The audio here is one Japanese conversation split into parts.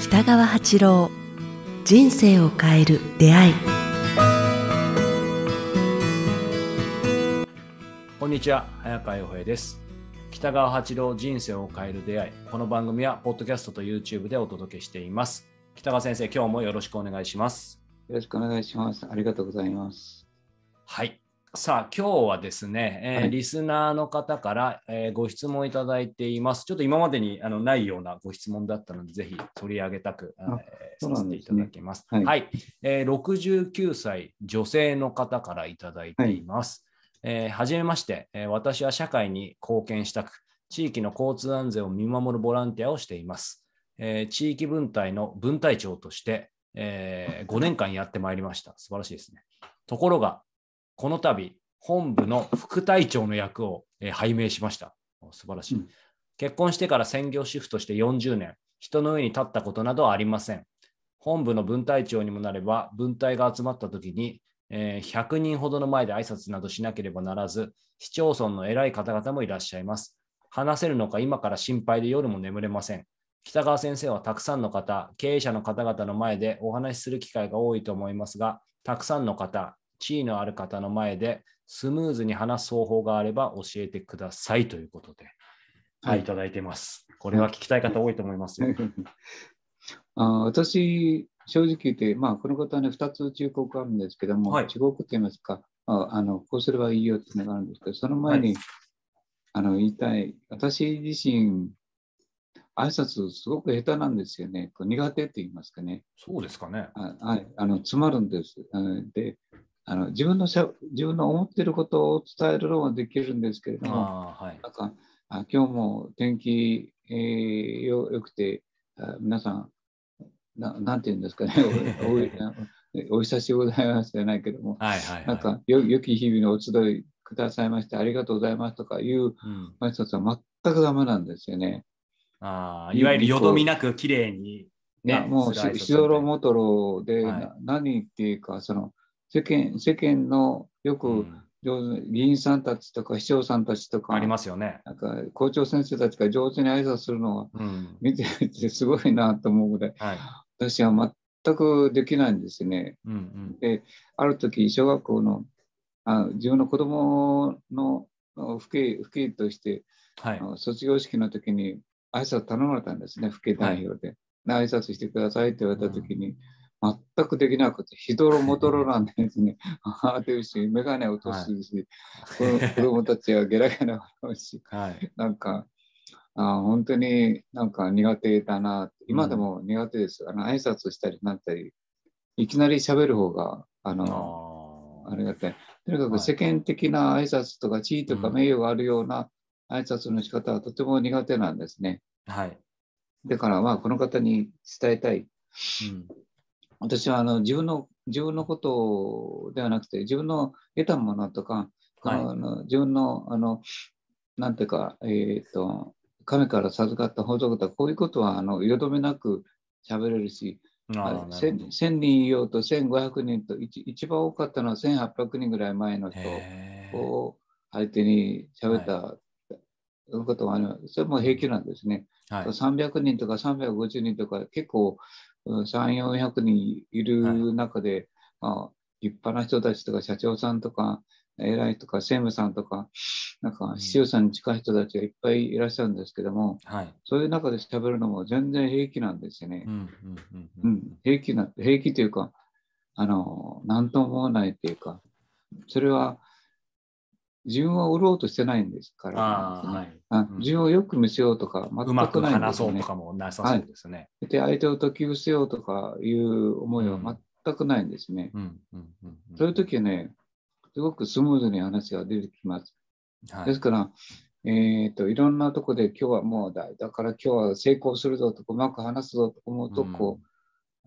北川八郎、人生を変える出会い。こんにちは、早川洋平です。北川八郎、人生を変える出会い。この番組はポッドキャストと YouTube でお届けしています。北川先生、今日もよろしくお願いします。よろしくお願いします。ありがとうございます。はい、さあ今日はですね、リスナーの方から、ご質問いただいています。ちょっと今までにないようなご質問だったので、ぜひ取り上げたく、させていただきます。はい、はい、69歳女性の方からいただいています。はじめまして、私は社会に貢献したく、地域の交通安全を見守るボランティアをしています。地域分隊の分隊長として、5年間やってまいりました。素晴らしいですね。ところがこの度、本部の副隊長の役を、拝命しました。素晴らしい。結婚してから専業主婦として40年、人の上に立ったことなどはありません。本部の分隊長にもなれば、分隊が集まった時に、100人ほどの前で挨拶などしなければならず、市町村の偉い方々もいらっしゃいます。話せるのか今から心配で夜も眠れません。北川先生はたくさんの方、経営者の方々の前でお話しする機会が多いと思いますが、たくさんの方、地位のある方の前でスムーズに話す方法があれば教えてくださいということで、はい、いただいてます。これは聞きたい方多いと思いますよ。私正直言って、この方はね、2つ忠告があるんですけども、忠告と言いますか、こうすればいいよっていうのがあるんですけど、その前に、言いたい、私自身挨拶すごく下手なんですよね。苦手と言いますかね。そうですかね。詰まるんです。で、自分の思っていることを伝えるのはできるんですけれども、なんか今日も天気良くて、皆さん、なんて言うんですかね、お久しぶりじゃないけども、なんか良き日々のお集いくださいまして、ありがとうございますとかいう挨拶は全くダメなんですよね。いわゆるよどみなくきれいに、もうしどろもどろで、何っていうか、世間のよく議員さんたちとか市長さんたちとか、ありますよね。なんか校長先生たちが上手に挨拶するのを見ててすごいなと思うぐらい、私は全くできないんですね。で、ある時小学校の自分の子供の父兄として、卒業式の時に挨拶頼まれたんですね、父兄代表で。挨拶してくださいって言われた時に、全くできなくて、ひどろもどろなんですね。ああ、というし、眼鏡落とすし、子供たちはゲラゲラ笑うし、なんか、本当になんか苦手だな、今でも苦手です。挨拶したりなんたり、いきなり喋る方が、あれだったり、とにかく世間的な挨拶とか、地位とか名誉があるような挨拶の仕方はとても苦手なんですね。だから、この方に伝えたい。私は自分のことではなくて、自分の得たものとか、自分のなんていうか、神から授かった法則とか、こういうことはよどめなく喋れるし、1000人いようと1500人と、一番多かったのは1800人ぐらい前の人を相手に喋ったことは、それも平気なんですね。300人とか350人とか、結構300、400人いる中で、立派な人たちとか、社長さんとか、偉いとか、専務さんとか、なんか、市長さんに近い人たちがいっぱいいらっしゃるんですけども、そういう中で喋るのも全然平気なんですよね。平気というか、なんとも思わないというか、それは、自分は売ろうとしてないんですから、自分をよく見せようとか、全くないんですね。うまく話そうとかもなさそうですね。で、相手を解き伏せようとかいう思いは全くないんですね。そういう時はね、すごくスムーズに話が出てきます。ですから、いろんなとこで今日はもうだから今日は成功するぞとか、うまく話すぞと思うと、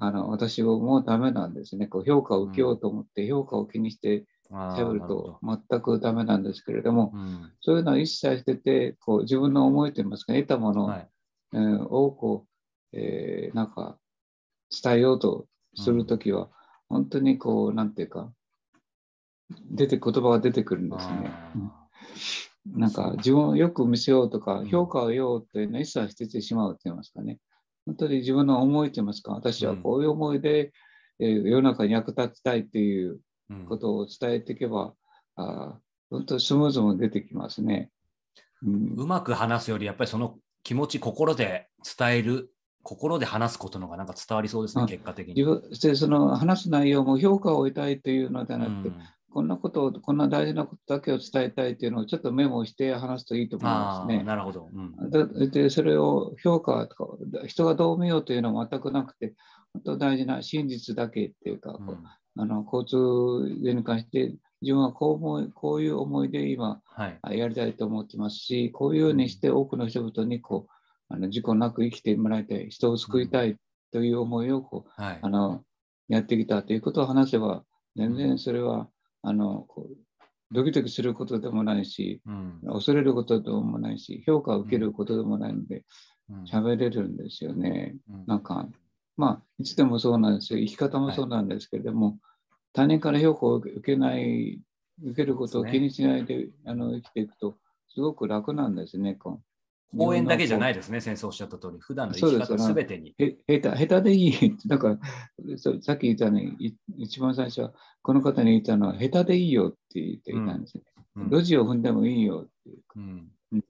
私はもうダメなんですね。評価を受けようと思って、評価を気にして、喋ると全くダメなんですけれども、そういうのを一切してて、自分の思いといいますか、得たものをなんか伝えようとするときは、本当になんていうか、言葉が出てくるんですね。なんか自分をよく見せようとか評価を得ようというのは一切捨ててしまうと言いますかね。本当に自分の思いと言いますか、私はこういう思いで、世の中に役立ちたいということを伝えていけば、本当にスムーズも出てきますね。うまく話すよりやっぱりその気持ち、心で伝える、心で話すことの方がなんか伝わりそうですね、結果的に。その話す内容も評価を得たいというのではなくて、こんなことを、こんな大事なことだけを伝えたいというのをちょっとメモして話すといいと思いますね。なるほど、でそれを評価とか人がどう見ようというのは全くなくて、本当大事な真実だけっていうか、交通に関して自分はこういう思いで今、やりたいと思ってますし、こういうようにして多くの人々にこう事故なく生きてもらいたい、人を救いたいという思いをこう、やってきたということを話せば、全然それはドキドキすることでもないし、恐れることでもないし、評価を受けることでもないので、喋れるんですよね。なんかいつでもそうなんですよ。生き方もそうなんですけれども、他人から評価を受けることを気にしないで生きていくとすごく楽なんですね。講演だけじゃないですね、先生おっしゃった通り、普段の生き方すべてに。下手でいい。だからさっき言ったね、一番最初はこの方に言ったのは下手でいいよって言っていたんですね。ドジを踏んでもいいよっていうか。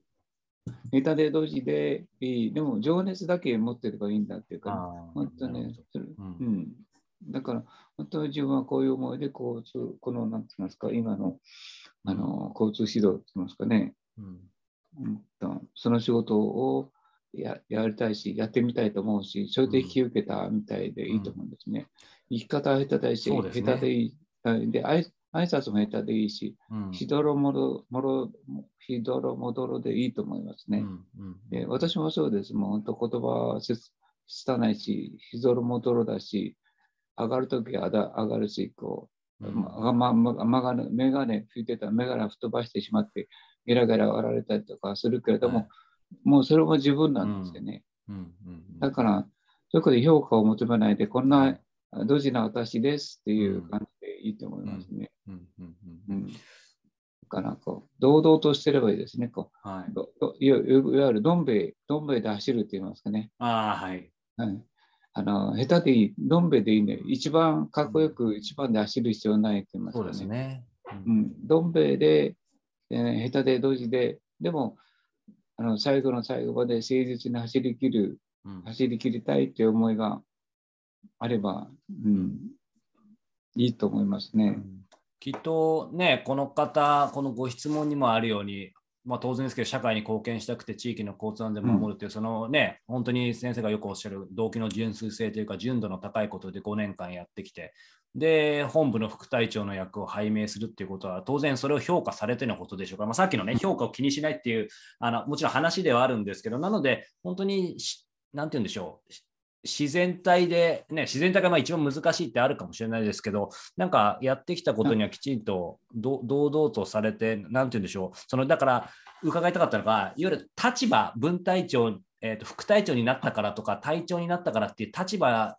ネタでドジでいい、でも情熱だけ持ってればいいんだっていうか、本当ね、だから本当に自分はこういう思いでこのなんて言いますか、今の交通指導って言いますかね、その仕事をやりたいし、やってみたいと思うし、それで引き受けたみたいでいいと思うんですね。生き方は下手だし、下手でいい。挨拶も下手でいいし、ひどろもどろでいいと思いますね。私もそうです。もう本当言葉は拙ないし、ひどろもどろだし、上がるときは上がるし、眼鏡拭いてたら眼鏡吹っ飛ばしてしまって、ゲラゲラ笑われたりとかするけれども、もうそれも自分なんですよね。だから、そこで評価を求めないで、こんなドジな私ですっていう感じでいいと思いますね。から堂々としてればいいですね。いわゆるどん兵衛で走るって言いますかね。下手でいい、どん兵衛でいいね。一番かっこよく一番で走る必要ないって言いますかね。そうですね。どん兵衛で、下手でドジで、でも最後の最後まで誠実に走り切りたいという思いがあれば、いいと思いますね。きっとね、この方、このご質問にもあるように、当然ですけど、社会に貢献したくて地域の交通安全を守るという、そのね、本当に先生がよくおっしゃる動機の純粋性というか、純度の高いことで5年間やってきて、で、本部の副隊長の役を拝命するっていうことは、当然それを評価されてのことでしょうから、さっきのね、評価を気にしないっていう、もちろん話ではあるんですけど、なので、本当に、なんて言うんでしょう。自然体で、ね、自然体が一番難しいってあるかもしれないですけど、なんかやってきたことにはきちんと堂々とされて、なんて言うんでしょう、だから伺いたかったのが、いわゆる立場、分隊長、副隊長になったからとか、隊長になったからっていう立場、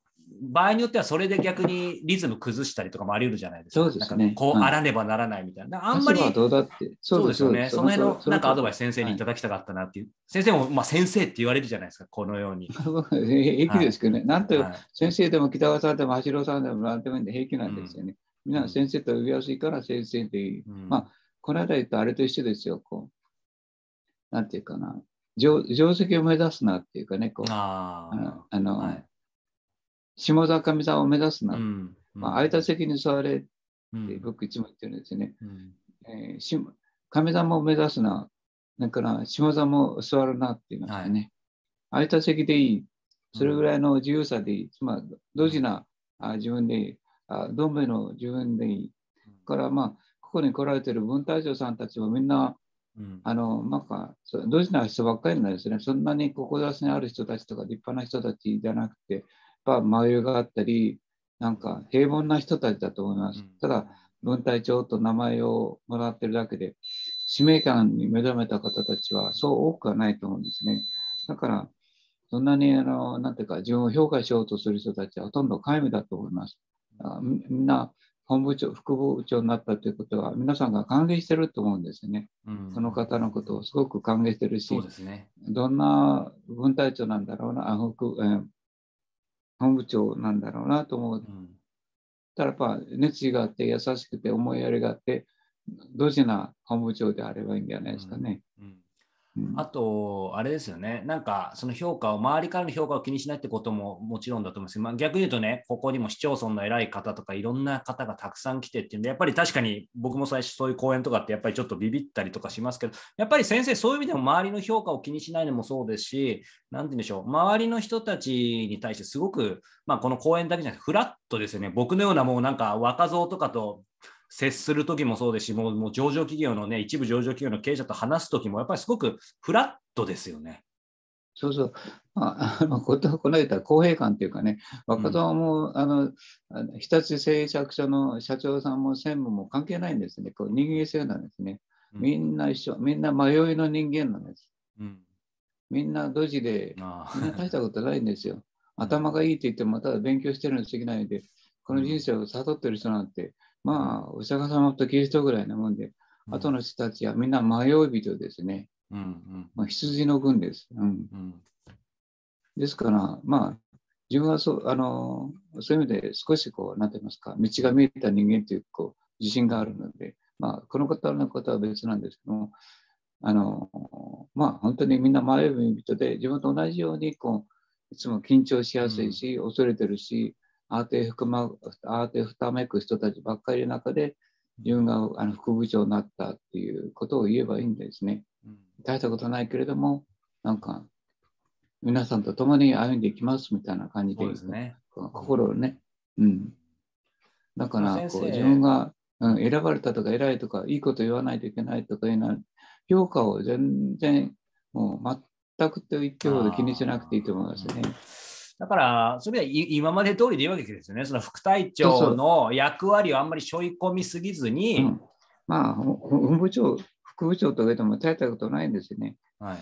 場合によってはそれで逆にリズム崩したりとかもあり得るじゃないですか。そうですね。こうあらねばならないみたいな。あんまり。そうですよね。その辺のなんかアドバイス先生にいただきたかったなっていう。先生も先生って言われるじゃないですか、このように。平気ですけどね。なんと先生でも北川さんでも橋郎さんでもなんでもいいんで平気なんですよね。みんな先生と呼びやすいから先生でいい。この間言ったあれと一緒ですよ。なんていうかな。定石を目指すなっていうかね。下座上座を目指すな、空いた席に座れって僕いつも言ってるんですね。上座も目指すな、だから下座も座るなって言いますね。空いた席でいい、それぐらいの自由さでいい、ドジな自分でいい、どん兵衛の自分でいい。からここに来られてる分隊長さんたちもみんなドジな人ばっかりなんですね。そんなに志のある人たちとか立派な人たちじゃなくて。迷いがあったり、なんか平凡な人たちだと思います。ただ、分隊長と名前をもらってるだけで、使命感に目覚めた方たちはそう多くはないと思うんですね。だから、そんなになんていうか、自分を評価しようとする人たちはほとんど皆無だと思います。みんな、本部長、副部長になったということは、皆さんが歓迎してると思うんですよね。うん、その方のことをすごく歓迎してるし、そうですね、どんな分隊長なんだろうな、本部長なんだろうなと思う。うん、ただやっぱ熱意があって、優しくて、思いやりがあって、同時な本部長であればいいんじゃないですかね。うんうんうん、あと、あれですよね、なんかその評価を、周りからの評価を気にしないってことももちろんだと思います、まあ、逆に言うとね、ここにも市町村の偉い方とか、いろんな方がたくさん来てっていうんで、やっぱり確かに僕も最初、そういう講演とかって、やっぱりちょっとビビったりとかしますけど、やっぱり先生、そういう意味でも周りの評価を気にしないのもそうですし、なんて言うんでしょう、周りの人たちに対して、すごく、まあ、この講演だけじゃなくて、フラットですよね、僕のようなもうなんか若造とかと。接するときもそうですし、もう上場企業のね、一部上場企業の経営者と話すときも、やっぱりすごくフラットですよね。そうそう、まあ、この間、公平感というかね、若造も、うん、日立製作所の社長さんも専務も関係ないんですね、こう人間性なんですね、みんな一緒、みんな迷いの人間なんです。うん、みんなドジで、みんな大したことないんですよ。頭がいいと言っても、ただ勉強してるのすぎないで、この人生を悟ってる人なんて、まあ、お釈迦様とキリストぐらいなもんで、うん、後の人たちはみんな迷い人ですね。うんうん、まあ、羊の群です。うんうん、ですから、まあ、自分はそういう意味で少しこう、なんて言いますか、道が見えた人間という、こう、自信があるので、まあ、この方のことは別なんですけども、まあ、本当にみんな迷い人で、自分と同じように、こう、いつも緊張しやすいし、うん、恐れてるし、慌てふためく人たちばっかりの中で、自分が副部長になったっていうことを言えばいいんですね。大したことないけれども、なんか、皆さんと共に歩んでいきますみたいな感じで、ね、心をね、うん。だからこう、自分が、うん、選ばれたとか偉いとか、いいこと言わないといけないとかいうのは、評価を全然、もう全くと言ってほど気にしなくていいと思いますね。だから、それは今まで通りでいいわけですよね。その副隊長の役割をあんまり背負い込みすぎずに。うん、まあ、本部長、副部長と言っても大したことないんですよね。はい、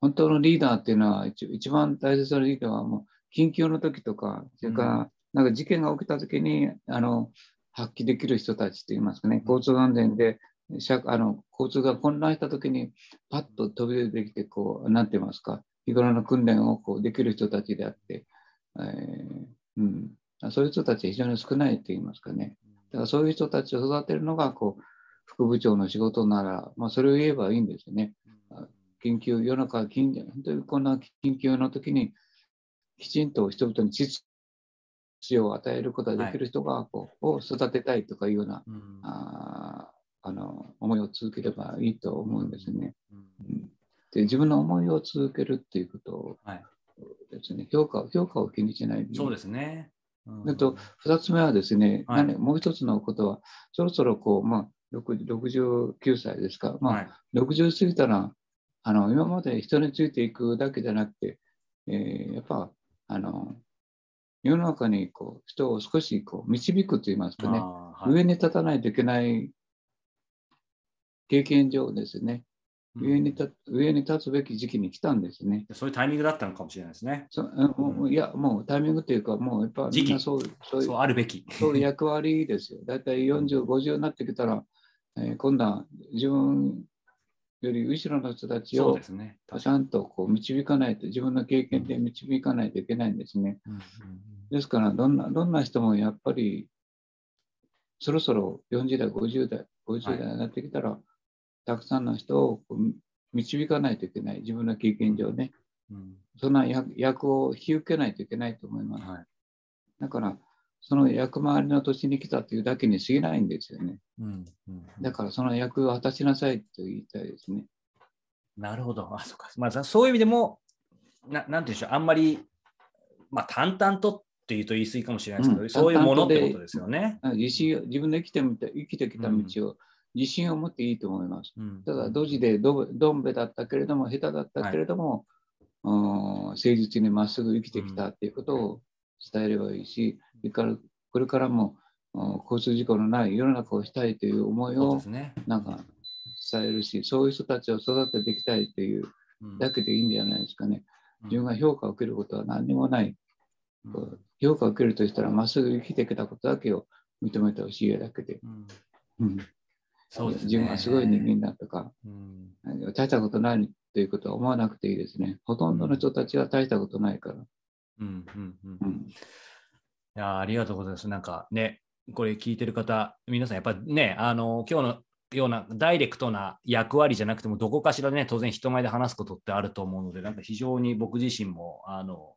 本当のリーダーっていうのは、一番大切なリーダーは、もう、緊急の時とか、それから、なんか事件が起きた時に、発揮できる人たちといいますかね、交通安全で、交通が混乱した時に、パッと飛び出てきて、こう、なんて言いますか。日頃の訓練をこうできる人たちであって、うん、そういう人たちは非常に少ないと言いますかね。だからそういう人たちを育てるのがこう副部長の仕事なら、まあ、それを言えばいいんですよね。緊急、夜中、本当にこんな緊急の時にきちんと人々に秩序を与えることができる人がを育てたいとかいうような、思いを続ければいいと思うんですね。うんで自分の思いを続けるっていうことをですね、はい、評価を気にしない。そうですね。うん、2つ目はですね、はい、もう1つのことは、そろそろこう、まあ、69歳ですか、まあはい、60過ぎたら今まで人についていくだけじゃなくて、やっぱ世の中にこう人を少しこう導くといいますかね、はい、上に立たないといけない経験上ですね。上に立つべき時期に来たんですね。そういうタイミングだったのかもしれないですね。いや、もうタイミングというか、もうやっぱりみんなそうあるべき。そういう役割ですよ。だいたい40、50になってきたら、今度は自分より後ろの人たちをちゃんとこう導かないと、自分の経験で導かないといけないんですね。ですから、どんな人もやっぱり、そろそろ40代、50代になってきたら、はいたくさんの人を導かないといけない、自分の経験上ね、うん、そんな役を引き受けないといけないと思います。はい、だから、その役回りの年に来たというだけに過ぎないんですよね。だから、その役を果たしなさいと言いたいですね。なるほど、あ、そうか、まあ、そういう意味でも、なんていうんでしょう、あんまり、まあ、淡々とっていうと言い過ぎかもしれないですけど、うん、そういうものってことですよね。自分の生きてきた道を、うん自信を持っていいと思います。ただ、ドジでどんべだったけれども、下手だったけれども、はい、誠実にまっすぐ生きてきたということを伝えればいいし、これからも交通事故のない世の中をしたいという思いをなんか伝えるし、そういう人たちを育てていきたいというだけでいいんじゃないですかね。自分が評価を受けることは何にもない。評価を受けるとしたら、まっすぐ生きてきたことだけを認めてほしいだけで、うん、そうですね、自分はすごい人間だとか、うん、大したことないということは思わなくていいですね。ほとんどの人たちは大したことないから。うんうんうんうん、いや、ありがとうございます。なんかね、これ聞いてる方、皆さんやっぱりね、今日のようなダイレクトな役割じゃなくてもどこかしらね当然人前で話すことってあると思うので、なんか非常に僕自身も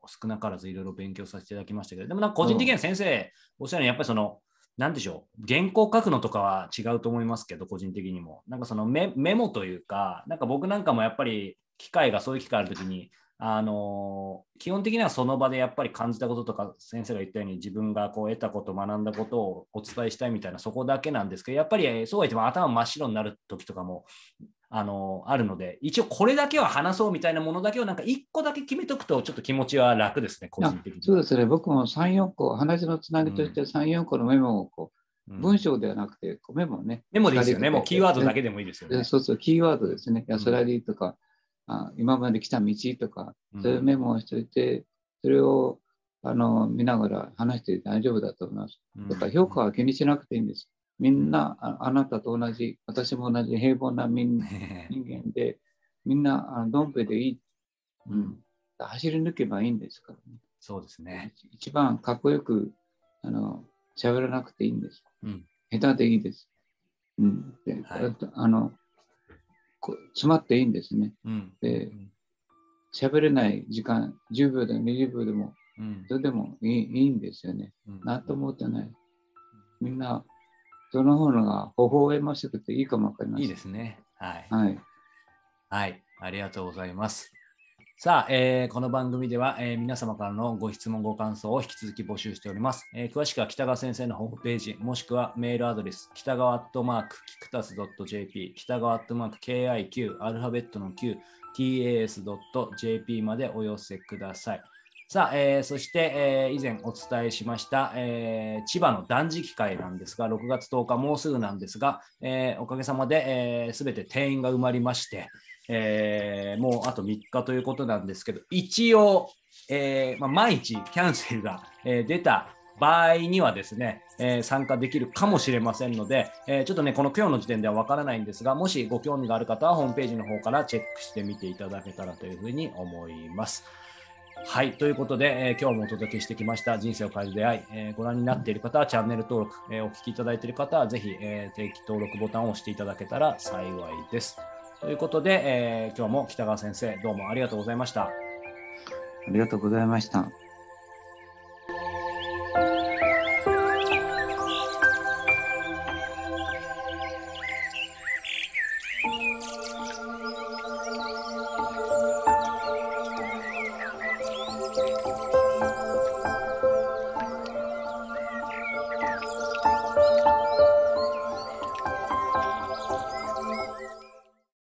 少なからずいろいろ勉強させていただきましたけど、でもなんか個人的には先生おっしゃるようにやっぱりその何でしょう、原稿書くのとかは違うと思いますけど個人的にもなんかその メモというか、なんか僕なんかもやっぱり機会がそういう機会あるときに基本的にはその場でやっぱり感じたこととか先生が言ったように自分がこう得たこと学んだことをお伝えしたいみたいなそこだけなんですけど、やっぱりそうは言っても頭真っ白になる時とかもあるので、一応これだけは話そうみたいなものだけをなんか1個だけ決めとくとちょっと気持ちは楽ですね、個人的に。そうですね、僕も 3,4 個話のつなぎとして 3,4 個のメモをこう、うん、文章ではなくてメモね、メモでいいですよね、もうキーワードだけでもいいですよね。そうそう、キーワードですね、安らぎとか、うん、今まで来た道とかそういうメモをしておいて、うん、それを見ながら話して大丈夫だと思います。だから評価は気にしなくていいんです。みんな あなたと同じ、私も同じ平凡な人間で、みんなどん兵衛でいい、うん、走り抜けばいいんですから、ね、そうですね、一番かっこよく喋らなくていいんです、うん、下手でいいです、うん、で、はい、詰まっていいんですね、うん、で、喋れない時間10秒でも20秒でも、うん、それでもいいんですよね、うん、なんとも思ってない。みんなその方のが微笑ましくていいかもわかりません。いいですね、はい、はいはい、ありがとうございます。さあ、この番組では、皆様からのご質問ご感想を引き続き募集しております。詳しくは北川先生のホームページもしくはメールアドレス北川@kikutas.jp 北川@KIQ アルファベットの QTAS.jp までお寄せください。さあ、そして、以前お伝えしました、千葉の断食会なんですが、6月10日もうすぐなんですが、おかげさまで全て定員が埋まりまして、もうあと3日ということなんですけど、一応、毎日キャンセルが、出た場合にはですね、参加できるかもしれませんので、ちょっとねこの今日の時点ではわからないんですが、もしご興味がある方はホームページの方からチェックしてみていただけたらというふうに思います。はい、ということで、今日もお届けしてきました人生を変える出会い、ご覧になっている方はチャンネル登録、お聞きいただいている方はぜひ、定期登録ボタンを押していただけたら幸いです。ということで、今日も北川先生どうもありがとうございました。ありがとうございました。